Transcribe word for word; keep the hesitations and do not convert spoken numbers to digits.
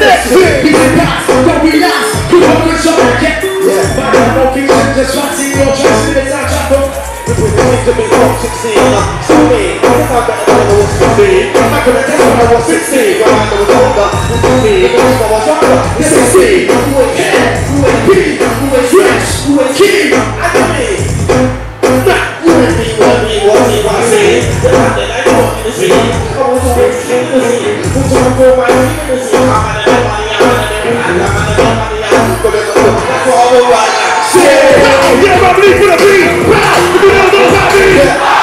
this will be the last, but we last, we hold each other, yeah. But I'm no future, just fancy your trust in the time travel. If we think to be all succeed, so me, if I got a time, I was fifteen. I could have tested when I was sixteen, but I was older, who could be, because I was younger, this is me. Who would care, who would be, who would rich, who would keep, I don't mean. Not who would be, what me, what me, what I say, the time that I know in the street. I was always in the street, who told me my community, I'm an animal. Yeah, my bleed for the beat. Wow, you know those I mean.